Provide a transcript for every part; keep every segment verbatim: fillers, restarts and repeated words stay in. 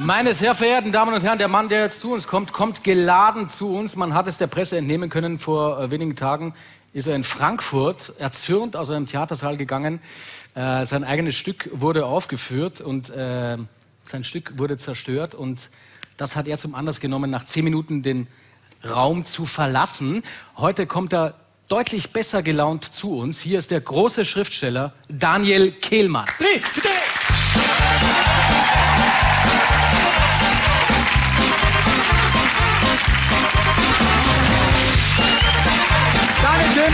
Meine sehr verehrten Damen und Herren, der Mann, der jetzt zu uns kommt, kommt geladen zu uns. Man hat es der Presse entnehmen können. Vor wenigen Tagen ist er in Frankfurt erzürnt aus einem Theatersaal gegangen. Äh, sein eigenes Stück wurde aufgeführt und äh, sein Stück wurde zerstört. Und das hat er zum Anlass genommen, nach zehn Minuten den Raum zu verlassen. Heute kommt er deutlich besser gelaunt zu uns. Hier ist der große Schriftsteller Daniel Kehlmann. Dreh, dreh.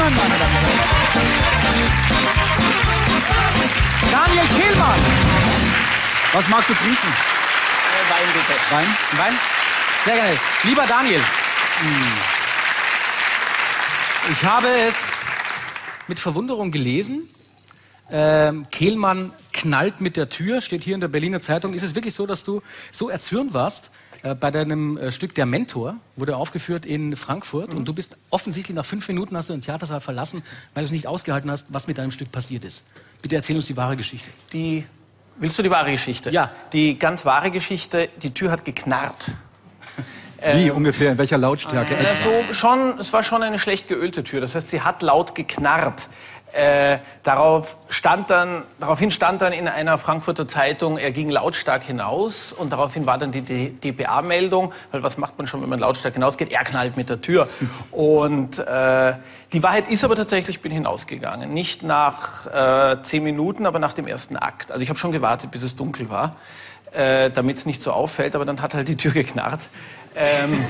Daniel Kehlmann, meine Damen und Herren. Daniel Kehlmann. Was magst du trinken? Äh, Wein, bitte. Wein? Wein? Sehr gerne. Lieber Daniel, ich habe es mit Verwunderung gelesen. Ähm, Kehlmann knallt mit der Tür, steht hier in der Berliner Zeitung. Ist es wirklich so, dass du so erzürnt warst äh, bei deinem äh, Stück Der Mentor? Wurde aufgeführt in Frankfurt, mhm, und du bist offensichtlich nach fünf Minuten hast du den Theatersaal verlassen, weil du es nicht ausgehalten hast, was mit deinem Stück passiert ist. Bitte erzähl uns die wahre Geschichte. Die, willst du die wahre Geschichte? Ja. Die ganz wahre Geschichte, die Tür hat geknarrt. Wie ungefähr? In welcher Lautstärke? Äh, so schon, es war schon eine schlecht geölte Tür. Das heißt, sie hat laut geknarrt. Äh, darauf stand dann, daraufhin stand dann in einer Frankfurter Zeitung, er ging lautstark hinaus, und daraufhin war dann die D B A-Meldung, weil was macht man schon, wenn man lautstark hinausgeht? Er knallt mit der Tür. Und äh, die Wahrheit ist aber tatsächlich, ich bin hinausgegangen. Nicht nach äh, zehn Minuten, aber nach dem ersten Akt. Also ich habe schon gewartet, bis es dunkel war, äh, damit es nicht so auffällt, aber dann hat halt die Tür geknarrt. ähm,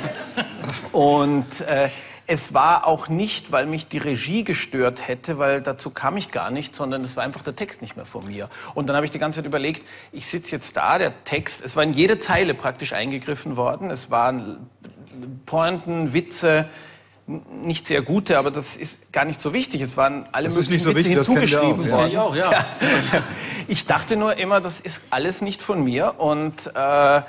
und äh, es war auch nicht, weil mich die Regie gestört hätte, weil dazu kam ich gar nicht, sondern es war einfach der Text nicht mehr vor mir. Und dann habe ich die ganze Zeit überlegt, ich sitze jetzt da, der Text, es war in jede Zeile praktisch eingegriffen worden, es waren Pointen, Witze, nicht sehr gute, aber das ist gar nicht so wichtig, es waren alle möglichen Witze hinzugeschrieben worden. Ja. Ich dachte nur immer, das ist alles nicht von mir, und äh, habe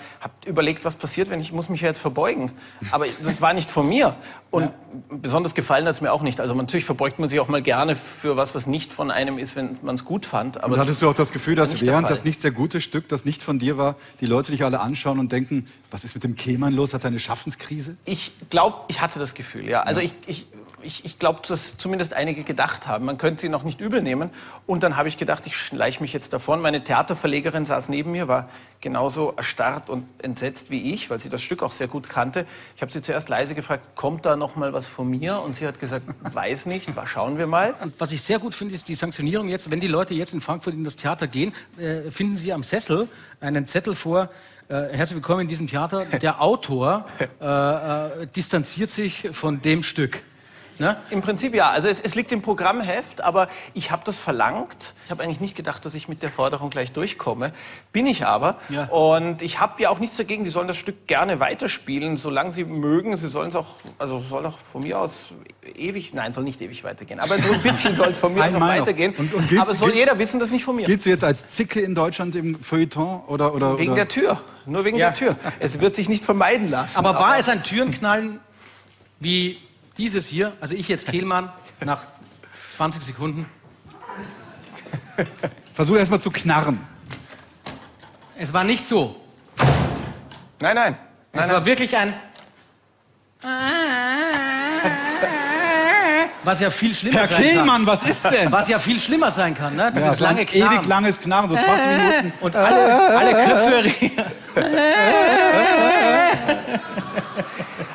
überlegt, was passiert, wenn ich muss mich ja jetzt verbeugen. Aber das war nicht von mir. Und ja, besonders gefallen hat es mir auch nicht. Also natürlich verbeugt man sich auch mal gerne für was, was nicht von einem ist, wenn man es gut fand. Aber und hattest du auch das Gefühl, dass während das nicht sehr gute Stück, das nicht von dir war, die Leute dich alle anschauen und denken, was ist mit dem Kehlmann los, hat er eine Schaffenskrise? Ich glaube, ich hatte das Gefühl, ja. Also ja. ich... ich Ich, ich glaube, dass zumindest einige gedacht haben, man könnte sie noch nicht übel nehmen. Und dann habe ich gedacht, ich schleiche mich jetzt davon. Meine Theaterverlegerin saß neben mir, war genauso erstarrt und entsetzt wie ich, weil sie das Stück auch sehr gut kannte. Ich habe sie zuerst leise gefragt, kommt da noch mal was von mir? Und sie hat gesagt, weiß nicht, schauen wir mal. Und was ich sehr gut finde, ist die Sanktionierung jetzt. Wenn die Leute jetzt in Frankfurt in das Theater gehen, äh, finden sie am Sessel einen Zettel vor, Äh, herzlich willkommen in diesem Theater. Der Autor äh, äh, distanziert sich von dem Stück. Ne? Im Prinzip ja. Also es, es liegt im Programmheft, aber ich habe das verlangt. Ich habe eigentlich nicht gedacht, dass ich mit der Forderung gleich durchkomme. Bin ich aber. Ja. Und ich habe ja auch nichts dagegen. Die sollen das Stück gerne weiterspielen, solange sie mögen. Sie sollen es auch, also soll auch von mir aus ewig, nein, soll nicht ewig weitergehen. Aber so ein bisschen soll es von mir aus auch weitergehen. Und, und aber soll jeder wissen, das nicht von mir. Gehst du jetzt als Zicke in Deutschland im Feuilleton? Oder, oder, wegen oder? der Tür. Nur wegen ja. der Tür. Es wird sich nicht vermeiden lassen. Aber war aber es ein Türenknallen wie... Dieses hier, also ich jetzt Kehlmann, nach zwanzig Sekunden. Versuch erst mal zu knarren. Es war nicht so. Nein, nein. Es nein, war nein. wirklich ein... Was ja viel schlimmer Herr sein Kehlmann, kann. Herr Kehlmann, was ist denn? Was ja viel schlimmer sein kann, ne? Dieses ja, lange Knarren. Ewig langes Knarren, so zwanzig Minuten. Und alle, alle Knöpfe...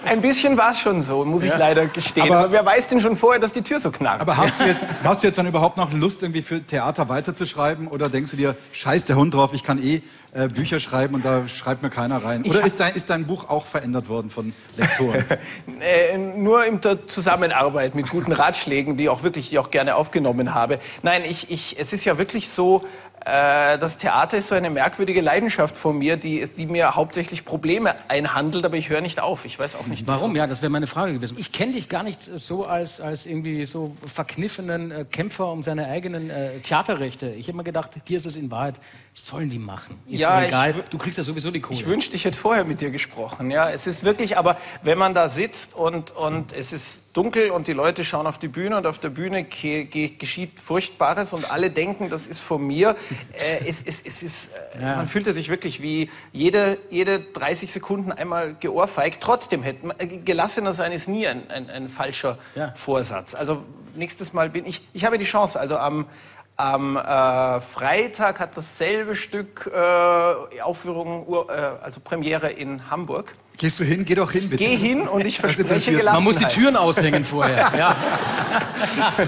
Ein bisschen war es schon so, muss ich ja. leider gestehen. Aber, aber wer weiß denn schon vorher, dass die Tür so knarrt? Aber hast du jetzt, hast du jetzt dann überhaupt noch Lust, irgendwie für Theater weiterzuschreiben? Oder denkst du dir, scheiß der Hund drauf, ich kann eh äh, Bücher schreiben und da schreibt mir keiner rein? Oder ist dein, ist dein Buch auch verändert worden von Lektoren? äh, nur in der Zusammenarbeit mit guten Ratschlägen, die auch wirklich, ich auch gerne aufgenommen habe. Nein, ich, ich, es ist ja wirklich so... Das Theater ist so eine merkwürdige Leidenschaft von mir, die, die mir hauptsächlich Probleme einhandelt, aber ich höre nicht auf. Ich weiß auch nicht, warum. Wieso. Ja, das wäre meine Frage gewesen. Ich kenne dich gar nicht so als, als irgendwie so verkniffenen äh, Kämpfer um seine eigenen äh, Theaterrechte. Ich habe immer gedacht, dir ist es in Wahrheit, sollen die machen. Ist ja egal, ich, du kriegst ja sowieso die Kohle. Ich wünschte, ich hätte vorher mit dir gesprochen. Ja, es ist wirklich, aber wenn man da sitzt und, und es ist dunkel und die Leute schauen auf die Bühne und auf der Bühne geschieht Furchtbares und alle denken, das ist von mir. äh, es, es, es ist, äh, ja. man fühlte sich wirklich wie jede, jede dreißig Sekunden einmal geohrfeigt. Trotzdem hätten äh, gelassener sein ist nie ein, ein, ein falscher ja. Vorsatz. Also nächstes Mal bin ich, ich habe die Chance, also am, am äh, Freitag hat dasselbe Stück äh, Aufführung, uh, äh, also Premiere in Hamburg. Gehst du hin? Geh doch hin, bitte. Geh hin und ich verspreche Gelassenheit. Man muss die Türen aushängen vorher. Ja.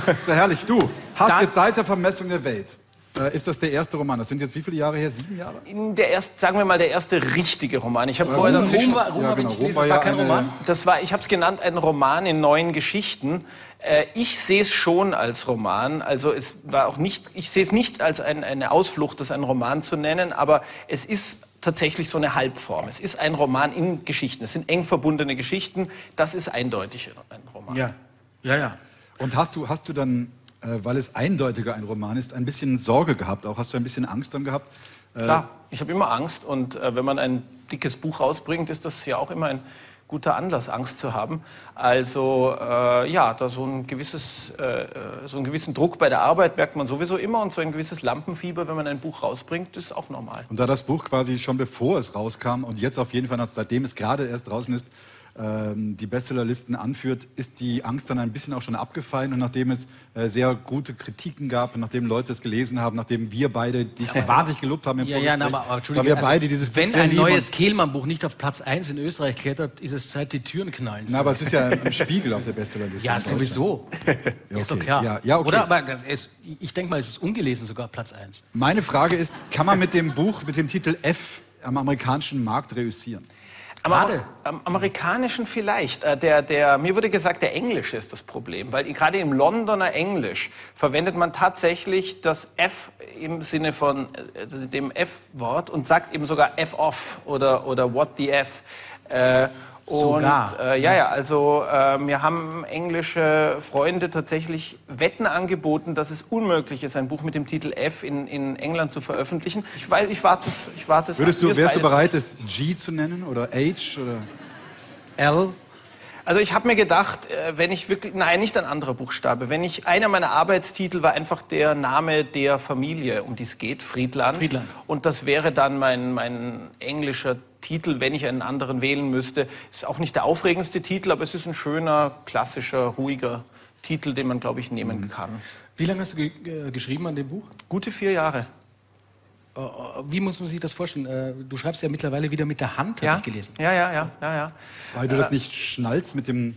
Das ist ja herrlich. Du hast jetzt seit der Vermessung der Welt, äh, ist das der erste Roman? Das sind jetzt wie viele Jahre her? Sieben Jahre? In der erst, sagen wir mal, der erste richtige Roman. Ich habe äh, vorher dazwischen... Roma, Roma, ja, genau. Roma, das war ja kein eine... Roman? Das war, ich habe es genannt, ein Roman in neuen Geschichten. Äh, ich sehe es schon als Roman. Also es war auch nicht... Ich sehe es nicht als ein, eine Ausflucht, das einen Roman zu nennen, aber es ist... tatsächlich so eine Halbform. Es ist ein Roman in Geschichten. Es sind eng verbundene Geschichten. Das ist eindeutig ein Roman. Ja, ja, ja. Und hast du, hast du dann, äh, weil es eindeutiger ein Roman ist, ein bisschen Sorge gehabt auch? Hast du ein bisschen Angst dann gehabt? Äh, Klar, ich habe immer Angst. Und äh, wenn man ein dickes Buch rausbringt, ist das ja auch immer ein guter Anlass, Angst zu haben. Also äh, ja, da so ein gewisses, äh, so einen gewissen Druck bei der Arbeit merkt man sowieso immer und so ein gewisses Lampenfieber, wenn man ein Buch rausbringt, ist auch normal. Und da das Buch quasi schon bevor es rauskam und jetzt auf jeden Fall, seitdem es gerade erst draußen ist, die Bestsellerlisten anführt, ist die Angst dann ein bisschen auch schon abgefallen. Und nachdem es äh, sehr gute Kritiken gab, nachdem Leute es gelesen haben, nachdem wir beide dich so wahnsinnig gelobt haben im ja, ja, na, aber, Entschuldigung, wir also, beide dieses wenn ein neues Kehlmann-Buch nicht auf Platz eins in Österreich klettert, ist es Zeit, die Türen knallen zu. Na, aber es ist ja im Spiegel auf der Bestsellerliste. Ja, sowieso. Ja, okay. Ist doch klar. Ja, ja, okay. Oder? Aber das ist, ich denke mal, es ist ungelesen sogar Platz eins. Meine Frage ist, kann man mit dem Buch, mit dem Titel F am amerikanischen Markt reüssieren? Am, am amerikanischen vielleicht. Der, der, mir wurde gesagt, der Englische ist das Problem, weil gerade im Londoner Englisch verwendet man tatsächlich das F im Sinne von äh, dem F-Wort und sagt eben sogar F-off oder, oder what the F. Äh, und äh, ja, ja, also äh, mir haben englische Freunde tatsächlich Wetten angeboten, dass es unmöglich ist, ein Buch mit dem Titel F in, in England zu veröffentlichen. Ich weiß, ich warte es. Ich warte es. Würdest du, wärst du bereit, es G zu nennen oder H oder L? Also ich habe mir gedacht, wenn ich wirklich, nein, nicht ein anderer Buchstabe, wenn ich, einer meiner Arbeitstitel war einfach der Name der Familie, um die es geht, Friedland. Friedland. Und das wäre dann mein, mein englischer Titel, wenn ich einen anderen wählen müsste. Ist auch nicht der aufregendste Titel, aber es ist ein schöner, klassischer, ruhiger Titel, den man, glaube ich, nehmen mhm. kann. Wie lange hast du ge äh, geschrieben an dem Buch? Gute vier Jahre. Wie muss man sich das vorstellen? Du schreibst ja mittlerweile wieder mit der Hand, ja? Habe ich gelesen. Ja, ja, ja, ja, ja. Weil du äh, das nicht schnallst mit dem...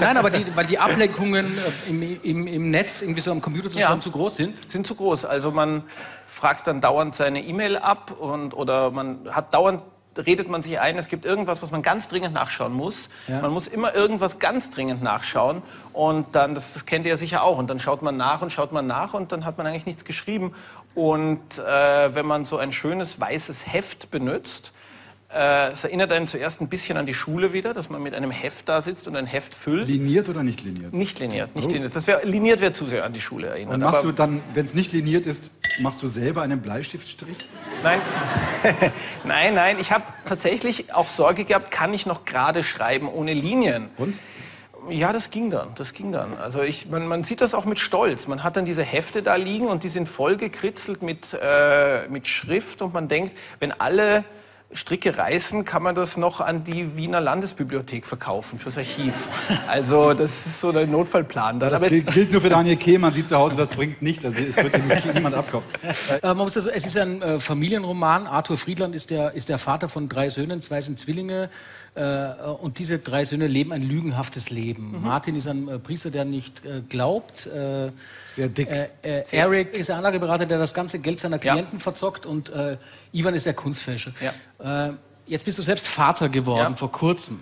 Nein, aber die, weil die Ablenkungen im, im, im Netz, irgendwie so am Computer zu schreiben, ja, zu groß sind. Sind zu groß. Also man fragt dann dauernd seine E-Mail ab und, oder man hat dauernd... redet man sich ein, es gibt irgendwas, was man ganz dringend nachschauen muss. Ja. Man muss immer irgendwas ganz dringend nachschauen und dann, das, das kennt ihr ja sicher auch, und dann schaut man nach und schaut man nach und dann hat man eigentlich nichts geschrieben. Und äh, wenn man so ein schönes weißes Heft benutzt, äh, es erinnert einen zuerst ein bisschen an die Schule wieder, dass man mit einem Heft da sitzt und ein Heft füllt. Liniert oder nicht liniert? Nicht liniert, nicht oh. liniert. Das wär, liniert wäre zu sehr an die Schule erinnert. Und machst aber, du dann, wenn es nicht liniert ist, machst du selber einen Bleistiftstrich? Nein, nein, nein. Ich habe tatsächlich auch Sorge gehabt, kann ich noch gerade schreiben ohne Linien? Und? Ja, das ging dann, das ging dann. Also ich, man, man sieht das auch mit Stolz. Man hat dann diese Hefte da liegen und die sind voll gekritzelt mit, äh, mit Schrift und man denkt, wenn alle Stricke reißen, kann man das noch an die Wiener Landesbibliothek verkaufen, fürs Archiv. Also das ist so der Notfallplan. Das aber gilt nur für Daniel Kehlmann, sie zu Hause, das bringt nichts, also es wird niemand abkommen. Äh, man muss das, es ist ein äh, Familienroman, Arthur Friedland ist der, ist der Vater von drei Söhnen, zwei sind Zwillinge äh, und diese drei Söhne leben ein lügenhaftes Leben. Mhm. Martin ist ein äh, Priester, der nicht äh, glaubt. Äh, Sehr dick. Äh, äh, Eric ist ein Anlageberater, der das ganze Geld seiner Klienten ja. verzockt und äh, Ivan ist der Kunstfälscher. Ja. Äh, jetzt bist du selbst Vater geworden, ja. vor kurzem.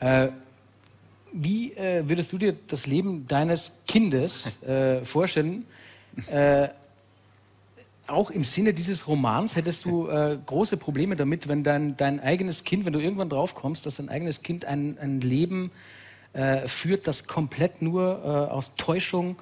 Äh, wie äh, würdest du dir das Leben deines Kindes äh, vorstellen? Äh, auch im Sinne dieses Romans hättest du äh, große Probleme damit, wenn dein, dein eigenes Kind, wenn du irgendwann draufkommst, dass dein eigenes Kind ein, ein Leben äh, führt, das komplett nur äh, aus Täuschung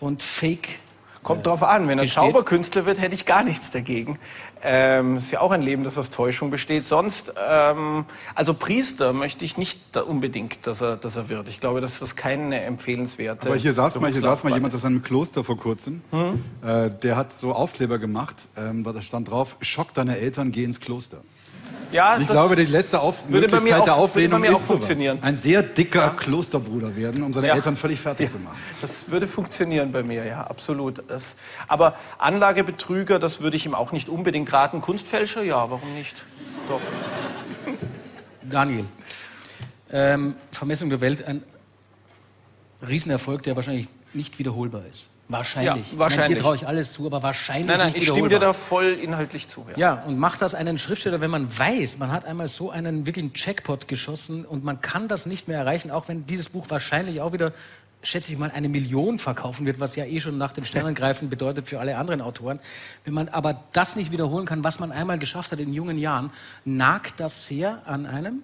und Fake Kommt drauf an. Wenn er Zauberkünstler wird, hätte ich gar nichts dagegen. Ähm, ist ja auch ein Leben, das aus Täuschung besteht. Sonst, ähm, also Priester möchte ich nicht unbedingt, dass er, dass er wird. Ich glaube, dass das keine empfehlenswerte... Aber hier saß mal, hier saß mal jemand aus einem Kloster vor kurzem. Hm? Äh, der hat so Aufkleber gemacht, ähm, da stand drauf, Schock deine Eltern, geh ins Kloster. Ja, ich glaube, die letzte Auf Möglichkeit mir auch, der Auflehnung ist funktionieren. Ein sehr dicker ja. Klosterbruder werden, um seine ja. Eltern völlig fertig ja. zu machen. Das würde funktionieren bei mir, ja, absolut. Das, aber Anlagebetrüger, das würde ich ihm auch nicht unbedingt raten. Kunstfälscher, ja, warum nicht? Doch. Daniel, ähm, Vermessung der Welt, ein Riesenerfolg, der wahrscheinlich nicht wiederholbar ist. Wahrscheinlich. Ja, wahrscheinlich. Nein, dir traue ich alles zu, aber wahrscheinlich nein, nein, nicht wiederholbar. Ich stimme dir da voll inhaltlich zu. Ja. Ja, und macht das einen Schriftsteller, wenn man weiß, man hat einmal so einen wirklichen Jackpot geschossen und man kann das nicht mehr erreichen, auch wenn dieses Buch wahrscheinlich auch wieder, schätze ich mal, eine Million verkaufen wird, was ja eh schon nach den Sternen greifen bedeutet für alle anderen Autoren. Wenn man aber das nicht wiederholen kann, was man einmal geschafft hat in jungen Jahren, nagt das sehr an einem?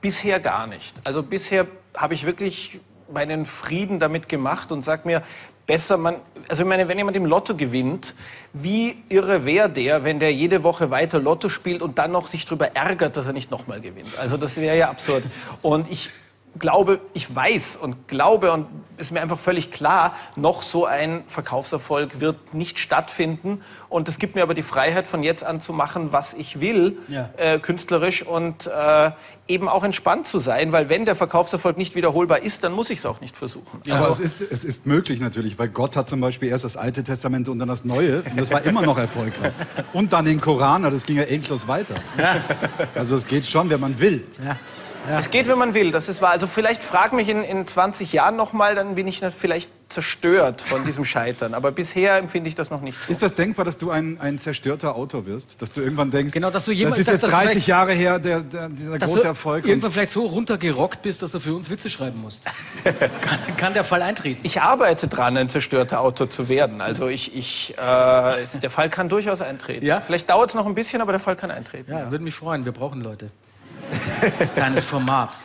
Bisher gar nicht. Also bisher habe ich wirklich meinen Frieden damit gemacht und sage mir, besser man, also ich meine, wenn jemand im Lotto gewinnt, wie irre wäre der, wenn der jede Woche weiter Lotto spielt und dann noch sich darüber ärgert, dass er nicht nochmal gewinnt. Also das wäre ja absurd. Und ich glaube, ich weiß und glaube und ist mir einfach völlig klar, noch so ein Verkaufserfolg wird nicht stattfinden. Und es gibt mir aber die Freiheit, von jetzt an zu machen, was ich will, ja. äh, künstlerisch und äh, eben auch entspannt zu sein, weil wenn der Verkaufserfolg nicht wiederholbar ist, dann muss ich es auch nicht versuchen. Ja, aber also, es ist, es ist möglich natürlich, weil Gott hat zum Beispiel erst das Alte Testament und dann das Neue und das war immer noch erfolgreich. Und dann den Koran, das ging ja endlos weiter. Ja. Also es geht schon, wenn man will. Ja. Ja. Es geht, wenn man will, das ist wahr. Also vielleicht frag mich in, in zwanzig Jahren noch mal, dann bin ich vielleicht zerstört von diesem Scheitern. Aber bisher empfinde ich das noch nicht so. Ist das denkbar, dass du ein, ein zerstörter Autor wirst? Dass du irgendwann denkst, genau, dass du jemand, das ist jetzt dass, dreißig Jahre her, der, der, dieser große du Erfolg. Irgendwann vielleicht so runtergerockt bist, dass du für uns Witze schreiben musst. kann, kann der Fall eintreten? Ich arbeite dran, ein zerstörter Autor zu werden. Also ich, ich, äh, der Fall kann durchaus eintreten. Ja? Vielleicht dauert es noch ein bisschen, aber der Fall kann eintreten. Ja, ja. Würde mich freuen, wir brauchen Leute. Deines Formats.